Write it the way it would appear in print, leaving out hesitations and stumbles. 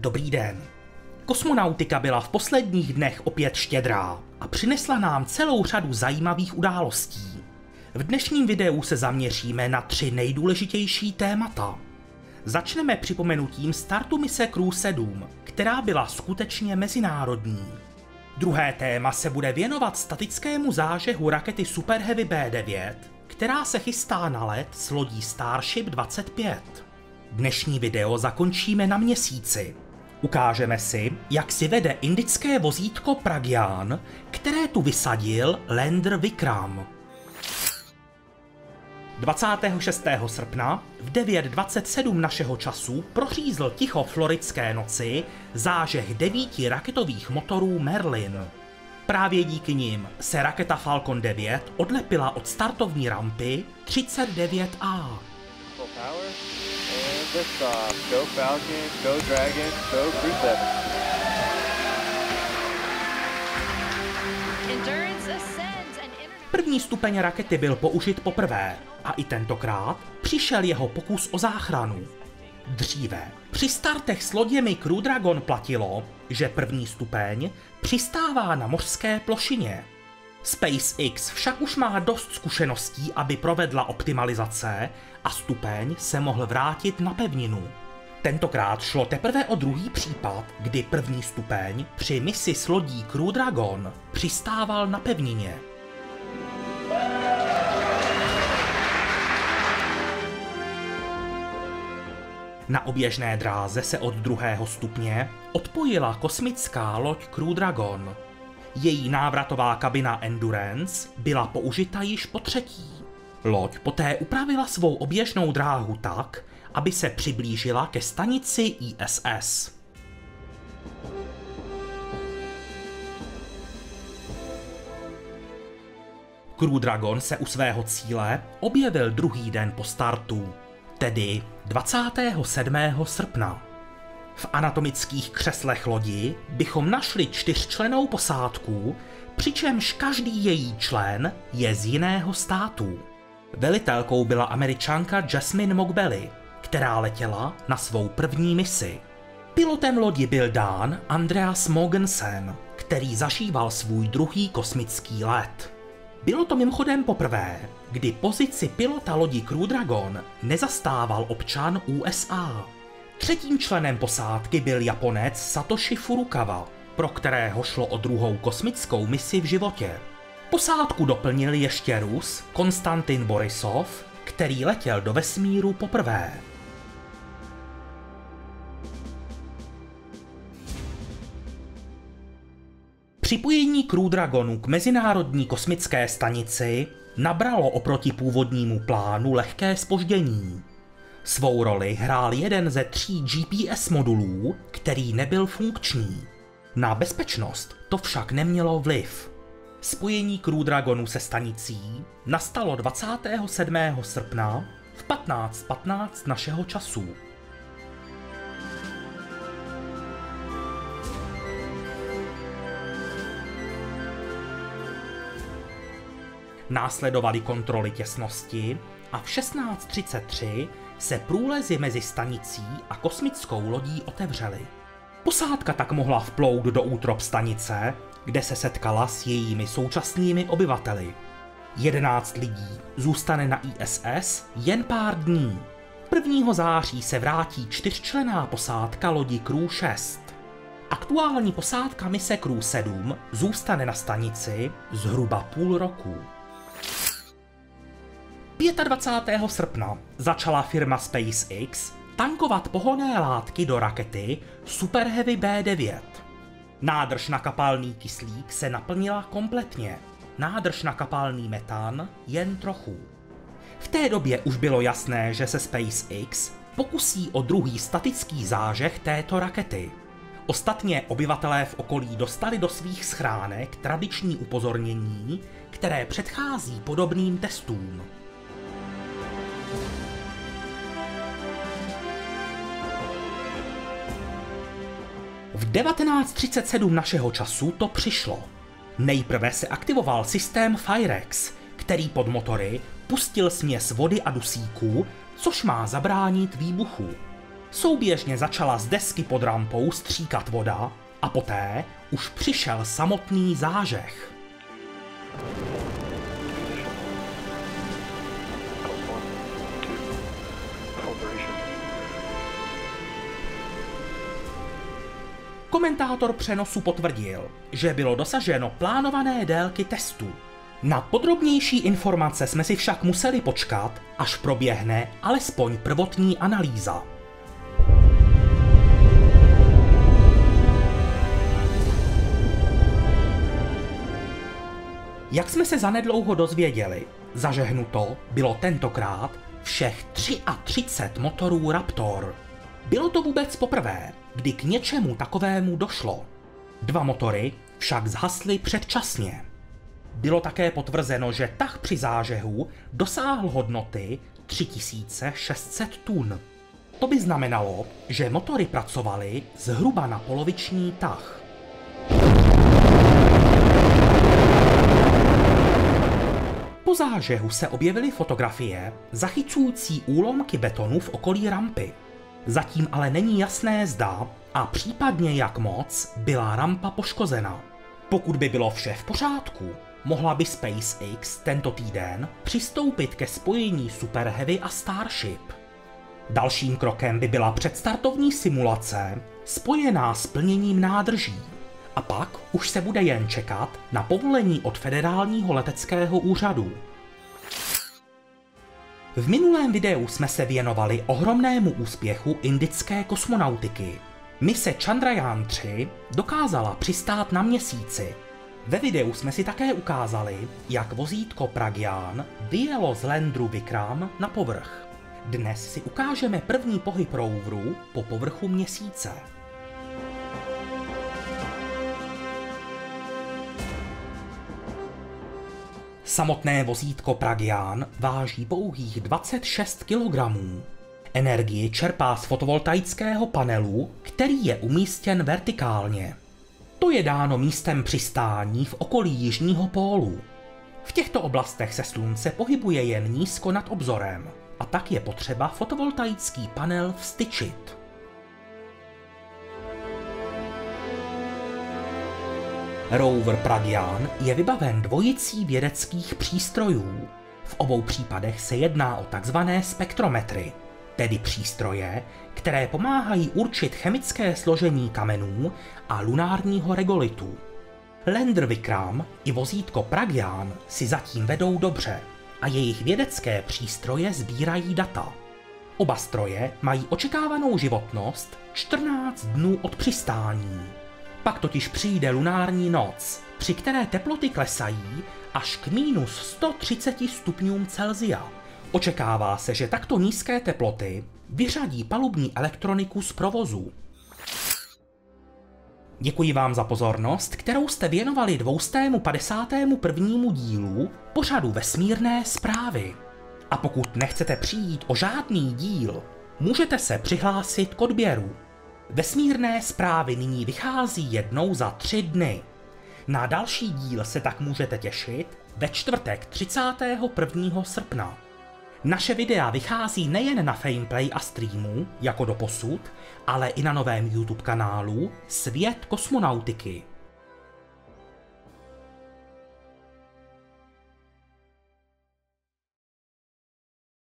Dobrý den. Kosmonautika byla v posledních dnech opět štědrá a přinesla nám celou řadu zajímavých událostí. V dnešním videu se zaměříme na tři nejdůležitější témata. Začneme připomenutím startu mise Crew-7, která byla skutečně mezinárodní. Druhé téma se bude věnovat statickému zážehu rakety Super Heavy B9, která se chystá na let s lodí Starship 25. Dnešní video zakončíme na Měsíci. Ukážeme si, jak si vede indické vozítko Pragyan, které tu vysadil lander Vikram. 26. srpna v 9:27 našeho času prořízl ticho floridské noci zážeh 9 raketových motorů Merlin. Právě díky nim se raketa Falcon 9 odlepila od startovní rampy 39A. Go Falcon, go Dragon, go Crew-7. První stupeň rakety byl použit poprvé a i tentokrát přišel jeho pokus o záchranu. Dříve při startech s loděmi Crew Dragon platilo, že první stupeň přistává na mořské plošině. SpaceX však už má dost zkušeností, aby provedla optimalizace a stupeň se mohl vrátit na pevninu. Tentokrát šlo teprve o druhý případ, kdy první stupeň při misi s lodí Crew Dragon přistával na pevnině. Na oběžné dráze se od druhého stupně odpojila kosmická loď Crew Dragon. Její návratová kabina Endurance byla použita již po třetí. Loď poté upravila svou oběžnou dráhu tak, aby se přiblížila ke stanici ISS. Crew Dragon se u svého cíle objevil druhý den po startu, tedy 27. srpna. V anatomických křeslech lodi bychom našli čtyřčlennou posádku, přičemž každý její člen je z jiného státu. Velitelkou byla Američanka Jasmine Mogbelly, která letěla na svou první misi. Pilotem lodi byl Dán Andreas Mogensen, který zažíval svůj druhý kosmický let. Bylo to mimochodem poprvé, kdy pozici pilota lodi Crew Dragon nezastával občan USA. Třetím členem posádky byl Japonec Satoshi Furukawa, pro kterého šlo o druhou kosmickou misi v životě. Posádku doplnil ještě Rus Konstantin Borisov, který letěl do vesmíru poprvé. Připojení Crew Dragonu k mezinárodní kosmické stanici nabralo oproti původnímu plánu lehké zpoždění. Svou roli hrál jeden ze 3 GPS modulů, který nebyl funkční. Na bezpečnost to však nemělo vliv. Spojení Crew Dragonu se stanicí nastalo 27. srpna v 15:15 našeho času. Následovaly kontroly těsnosti a v 16:33 se průlezy mezi stanicí a kosmickou lodí otevřely. Posádka tak mohla vplout do útrop stanice, kde se setkala s jejími současnými obyvateli. 11 lidí zůstane na ISS jen pár dní. 1. září se vrátí 4členná posádka lodi Crew-6. Aktuální posádka mise Crew-7 zůstane na stanici zhruba půl roku. 25. srpna začala firma SpaceX tankovat pohonné látky do rakety Super Heavy B9. Nádrž na kapalný kyslík se naplnila kompletně, nádrž na kapalný metan jen trochu. V té době už bylo jasné, že se SpaceX pokusí o druhý statický zážeh této rakety. Ostatně obyvatelé v okolí dostali do svých schránek tradiční upozornění, které předchází podobným testům. V 19:37 našeho času to přišlo. Nejprve se aktivoval systém Firex, který pod motory pustil směs vody a dusíku, což má zabránit výbuchu. souběžně začala z desky pod rampou stříkat voda a poté už přišel samotný zážeh. Komentátor přenosu potvrdil, že bylo dosaženo plánované délky testů. Na podrobnější informace jsme si však museli počkat, až proběhne alespoň prvotní analýza. Jak jsme se zanedlouho dozvěděli, zažehnuto bylo tentokrát všech 33 motorů Raptor. Bylo to vůbec poprvé, kdy k něčemu takovému došlo. 2 motory však zhasly předčasně. Bylo také potvrzeno, že tah při zážehu dosáhl hodnoty 3600 tun. To by znamenalo, že motory pracovaly zhruba na poloviční tah. Po zážehu se objevily fotografie zachycující úlomky betonu v okolí rampy. Zatím ale není jasné, zda a případně jak moc byla rampa poškozena. Pokud by bylo vše v pořádku, mohla by SpaceX tento týden přistoupit ke spojení Super Heavy a Starship. Dalším krokem by byla předstartovní simulace spojená s plněním nádrží. A pak už se bude jen čekat na povolení od Federálního leteckého úřadu. V minulém videu jsme se věnovali ohromnému úspěchu indické kosmonautiky. Mise Chandrayaan-3 dokázala přistát na Měsíci. Ve videu jsme si také ukázali, jak vozítko Pragyan vyjelo z landru Vikram na povrch. Dnes si ukážeme první pohyb roveru po povrchu Měsíce. Samotné vozítko Pragyan váží pouhých 26 kg. Energii čerpá z fotovoltaického panelu, který je umístěn vertikálně. To je dáno místem přistání v okolí jižního pólu. V těchto oblastech se slunce pohybuje jen nízko nad obzorem, a tak je potřeba fotovoltaický panel vstyčit. Rover Pragyan je vybaven dvojicí vědeckých přístrojů. V obou případech se jedná o takzvané spektrometry, tedy přístroje, které pomáhají určit chemické složení kamenů a lunárního regolitu. Lander Vikram i vozítko Pragyan si zatím vedou dobře a jejich vědecké přístroje sbírají data. Oba stroje mají očekávanou životnost 14 dnů od přistání. Pak totiž přijde lunární noc, při které teploty klesají až k minus 130 stupňům Celsia. Očekává se, že takto nízké teploty vyřadí palubní elektroniku z provozu. Děkuji vám za pozornost, kterou jste věnovali 251. dílu pořadu Vesmírné zprávy. A pokud nechcete přijít o žádný díl, můžete se přihlásit k odběru. Vesmírné zprávy nyní vychází jednou za 3 dny. Na další díl se tak můžete těšit ve čtvrtek 31. srpna. Naše videa vychází nejen na Fameplay a streamu, jako doposud, ale i na novém YouTube kanálu Svět kosmonautiky.